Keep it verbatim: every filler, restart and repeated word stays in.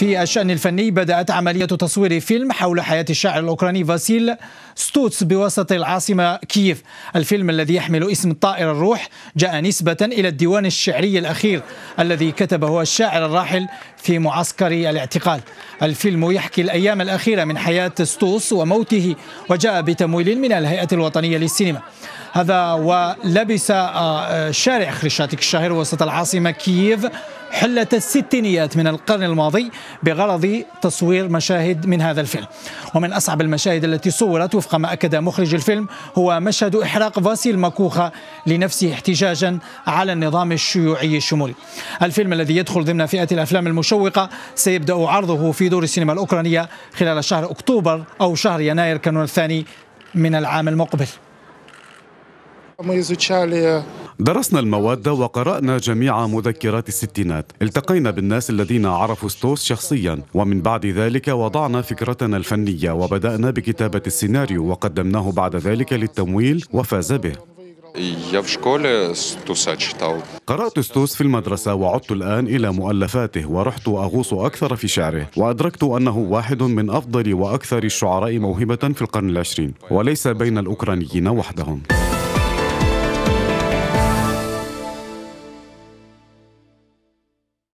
في الشأن الفني بدأت عملية تصوير فيلم حول حياة الشاعر الأوكراني فاسيل ستوس بوسط العاصمة كييف. الفيلم الذي يحمل اسم طائر الروح جاء نسبة إلى الديوان الشعري الأخير الذي كتبه الشاعر الراحل في معسكر الاعتقال. الفيلم يحكي الأيام الأخيرة من حياة ستوس وموته، وجاء بتمويل من الهيئة الوطنية للسينما. هذا ولبس شارع خريشاتيك الشهير وسط العاصمة كييف حلة الستينيات من القرن الماضي بغرض تصوير مشاهد من هذا الفيلم. ومن أصعب المشاهد التي صورت وفق ما أكد مخرج الفيلم هو مشهد إحراق فاسيل مكوخة لنفسه احتجاجا على النظام الشيوعي الشمولي. الفيلم الذي يدخل ضمن فئة الأفلام المشوقة سيبدأ عرضه في دور السينما الأوكرانية خلال شهر أكتوبر أو شهر يناير كانون الثاني من العام المقبل. درسنا المواد وقرأنا جميع مذكرات الستينات، التقينا بالناس الذين عرفوا ستوس شخصيا، ومن بعد ذلك وضعنا فكرتنا الفنية وبدأنا بكتابة السيناريو وقدمناه بعد ذلك للتمويل وفاز به. قرأت ستوس في المدرسة وعدت الآن إلى مؤلفاته ورحت أغوص أكثر في شعره، وأدركت أنه واحد من أفضل وأكثر الشعراء موهبة في القرن العشرين وليس بين الأوكرانيين وحدهم.